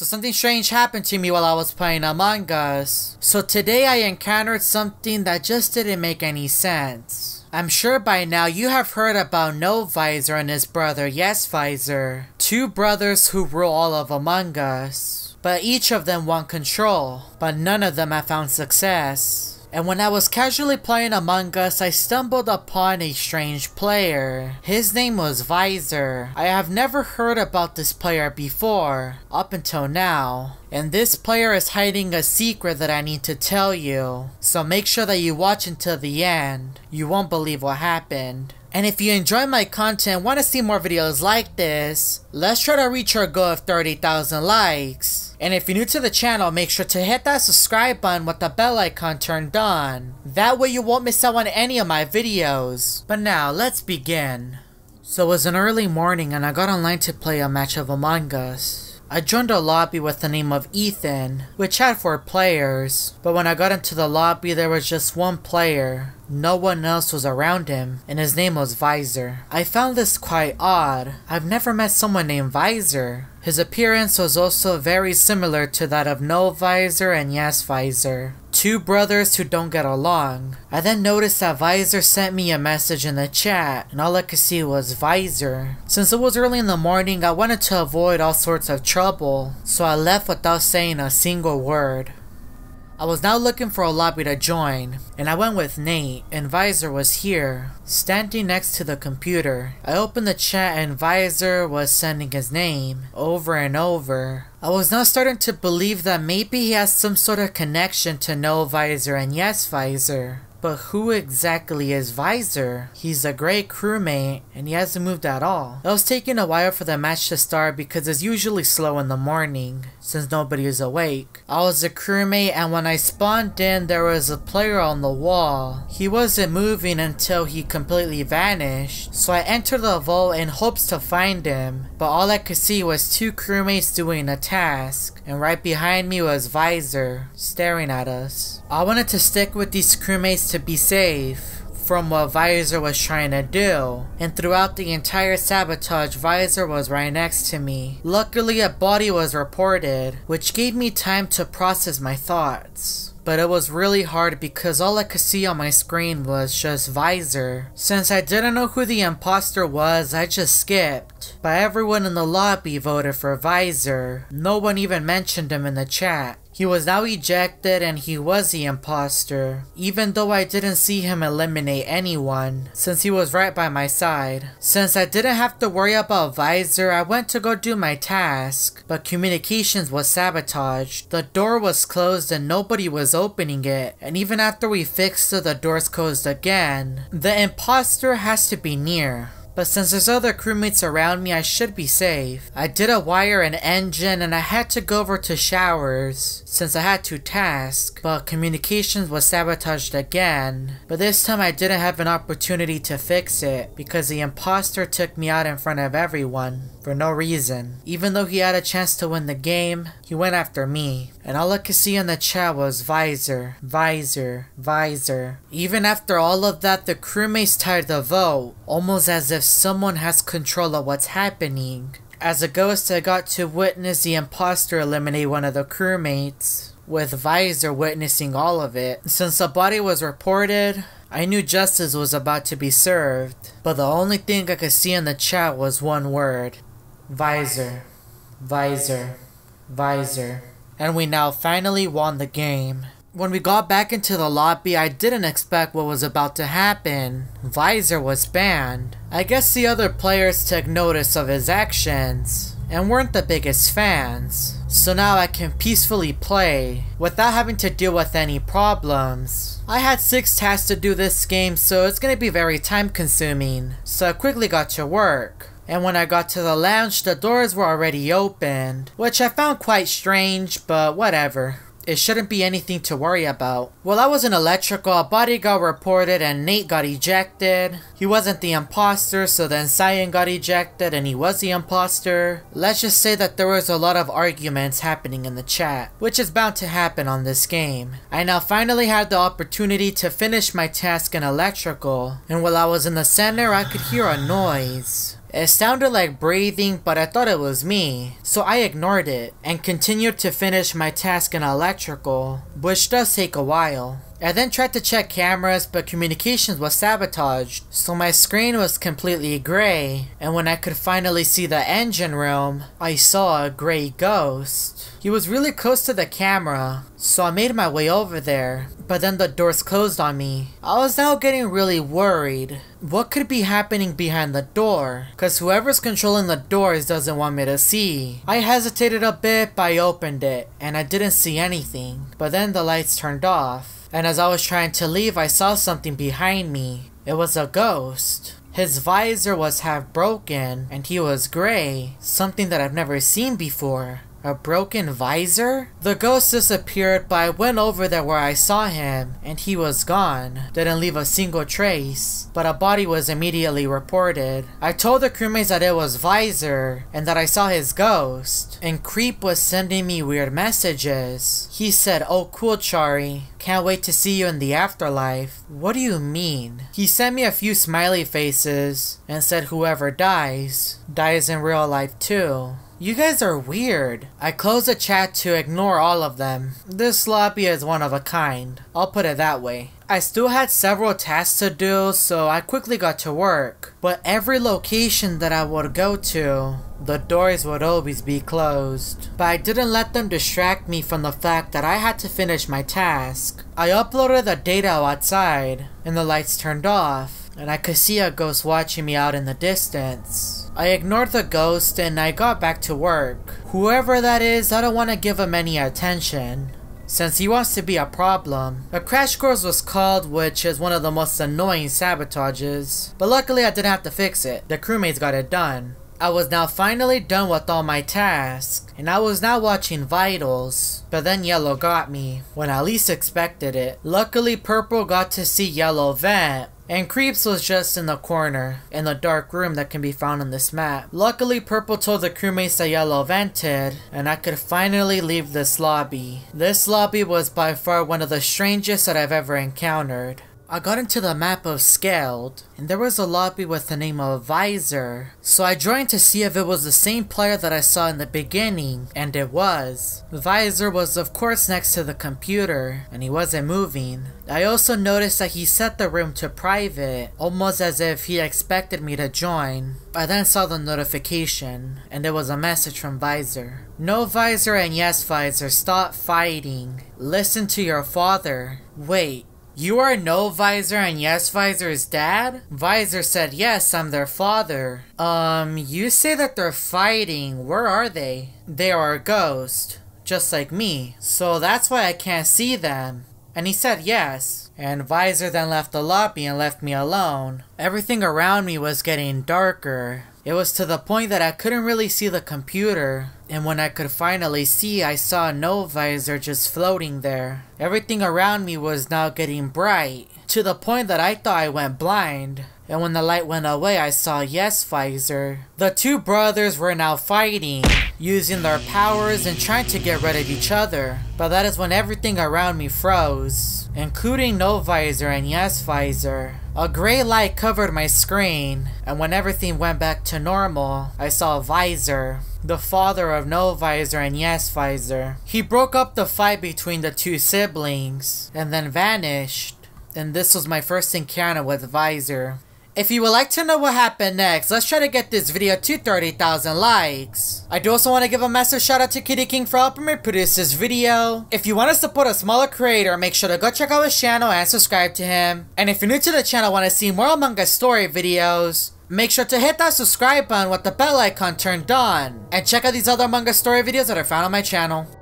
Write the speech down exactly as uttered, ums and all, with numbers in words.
So something strange happened to me while I was playing Among Us. So today I encountered something that just didn't make any sense. I'm sure by now you have heard about Novisor and his brother Yesvisor. Two brothers who rule all of Among Us. But each of them want control. But none of them have found success. And when I was casually playing Among Us, I stumbled upon a strange player. His name was VISOR. I have never heard about this player before, up until now. And this player is hiding a secret that I need to tell you. So make sure that you watch until the end. You won't believe what happened. And if you enjoy my content and want to see more videos like this, let's try to reach our goal of thirty thousand likes. And if you're new to the channel, make sure to hit that subscribe button with the bell icon turned on. That way you won't miss out on any of my videos. But now, let's begin. So it was an early morning and I got online to play a match of Among Us. I joined a lobby with the name of Ethan, which had four players, but when I got into the lobby there was just one player. No one else was around him, and his name was VISOR. I found this quite odd. I've never met someone named VISOR. His appearance was also very similar to that of Novisor and Yesvisor, two brothers who don't get along. I then noticed that VISOR sent me a message in the chat, and all I could see was VISOR. Since it was early in the morning, I wanted to avoid all sorts of trouble, so I left without saying a single word. I was now looking for a lobby to join, and I went with Nate, and VISOR was here, standing next to the computer. I opened the chat and VISOR was sending his name, over and over. I was now starting to believe that maybe he has some sort of connection to Novisor and Yesvisor. But who exactly is VISOR? He's a great crewmate, and he hasn't moved at all. It was taking a while for the match to start because it's usually slow in the morning, since nobody is awake. I was a crewmate, and when I spawned in, there was a player on the wall. He wasn't moving until he completely vanished, so I entered the vault in hopes to find him. But all I could see was two crewmates doing a task, and right behind me was VISOR, staring at us. I wanted to stick with these crewmates to be safe from what VISOR was trying to do, and throughout the entire sabotage VISOR was right next to me. Luckily a body was reported, which gave me time to process my thoughts. But it was really hard because all I could see on my screen was just VISOR. Since I didn't know who the imposter was, I just skipped. But everyone in the lobby voted for VISOR. No one even mentioned him in the chat. He was now ejected and he was the imposter, even though I didn't see him eliminate anyone, since he was right by my side. Since I didn't have to worry about VISOR, I went to go do my task, but communications was sabotaged. The door was closed and nobody was opening it, and even after we fixed it, the doors closed again. The imposter has to be near. But since there's other crewmates around me, I should be safe. I did a wire and engine and I had to go over to showers since I had to task, but communications was sabotaged again. But this time I didn't have an opportunity to fix it because the imposter took me out in front of everyone for no reason. Even though he had a chance to win the game, he went after me. And all I could see in the chat was VISOR, VISOR, VISOR. Even after all of that, the crewmates tied the vote, almost as if someone has control of what's happening. As a ghost, I got to witness the imposter eliminate one of the crewmates, with VISOR witnessing all of it. Since the body was reported, I knew justice was about to be served. But the only thing I could see in the chat was one word. VISOR, VISOR, VISOR. And we now finally won the game. When we got back into the lobby, I didn't expect what was about to happen. VISOR was banned. I guess the other players took notice of his actions and weren't the biggest fans. So now I can peacefully play without having to deal with any problems. I had six tasks to do this game, so it's gonna be very time consuming. So I quickly got to work. And when I got to the lounge, the doors were already opened, which I found quite strange, but whatever. It shouldn't be anything to worry about. While I was in electrical, a body got reported and Nate got ejected. He wasn't the imposter, so then Cyan got ejected and he was the imposter. Let's just say that there was a lot of arguments happening in the chat, which is bound to happen on this game. I now finally had the opportunity to finish my task in electrical, and while I was in the center, I could hear a noise. It sounded like breathing, but I thought it was me, so I ignored it and continued to finish my task in electrical, which does take a while. I then tried to check cameras, but communications was sabotaged, so my screen was completely gray, and when I could finally see the engine room, I saw a gray ghost. He was really close to the camera, so I made my way over there, but then the doors closed on me. I was now getting really worried. What could be happening behind the door? Cause whoever's controlling the doors doesn't want me to see. I hesitated a bit, but I opened it, and I didn't see anything, but then the lights turned off. And as I was trying to leave, I saw something behind me. It was a ghost. His visor was half broken, and he was gray, something that I've never seen before. A broken visor? The ghost disappeared, but I went over there where I saw him, and he was gone. Didn't leave a single trace, but a body was immediately reported. I told the crewmates that it was Visor, and that I saw his ghost, and Creep was sending me weird messages. He said, "Oh cool Chary, can't wait to see you in the afterlife." What do you mean? He sent me a few smiley faces, and said whoever dies, dies in real life too. You guys are weird. I closed the chat to ignore all of them. This lobby is one of a kind. I'll put it that way. I still had several tasks to do, so I quickly got to work. But every location that I would go to, the doors would always be closed. But I didn't let them distract me from the fact that I had to finish my task. I uploaded the data outside, and the lights turned off, and I could see a ghost watching me out in the distance. I ignored the ghost, and I got back to work. Whoever that is, I don't want to give him any attention, since he wants to be a problem. A crash course was called, which is one of the most annoying sabotages, but luckily I didn't have to fix it. The crewmates got it done. I was now finally done with all my tasks, and I was now watching vitals, but then yellow got me, when I least expected it. Luckily purple got to see yellow vent, and Creeps was just in the corner, in the dark room that can be found on this map. Luckily purple told the crewmates that yellow vented, and I could finally leave this lobby. This lobby was by far one of the strangest that I've ever encountered. I got into the map of Scaled, and there was a lobby with the name of Visor, so I joined to see if it was the same player that I saw in the beginning, and it was. Visor was of course next to the computer, and he wasn't moving. I also noticed that he set the room to private, almost as if he expected me to join. I then saw the notification, and it was a message from Visor. Novisor and Yesvisor, stop fighting. Listen to your father. Wait, you are Novisor and Yesvisor's dad? Visor said, yes, I'm their father. Um, you say that they're fighting. Where are they? They are a ghost, just like me, so that's why I can't see them. And he said yes, and Visor then left the lobby and left me alone. Everything around me was getting darker. It was to the point that I couldn't really see the computer, and when I could finally see, I saw Novisor just floating there. Everything around me was now getting bright, to the point that I thought I went blind. And when the light went away, I saw Yesvisor. The two brothers were now fighting, using their powers and trying to get rid of each other. But that is when everything around me froze, including Novisor and Yesvisor. A gray light covered my screen, and when everything went back to normal, I saw Visor, the father of Novisor and Yesvisor. He broke up the fight between the two siblings, and then vanished. And this was my first encounter with Visor. If you would like to know what happened next, let's try to get this video to thirty thousand likes. I do also want to give a massive shout out to Kitty King for helping me produce this video. If you want to support a smaller creator, make sure to go check out his channel and subscribe to him. And if you're new to the channel and want to see more Among Us story videos, make sure to hit that subscribe button with the bell icon turned on. And check out these other Among Us story videos that are found on my channel.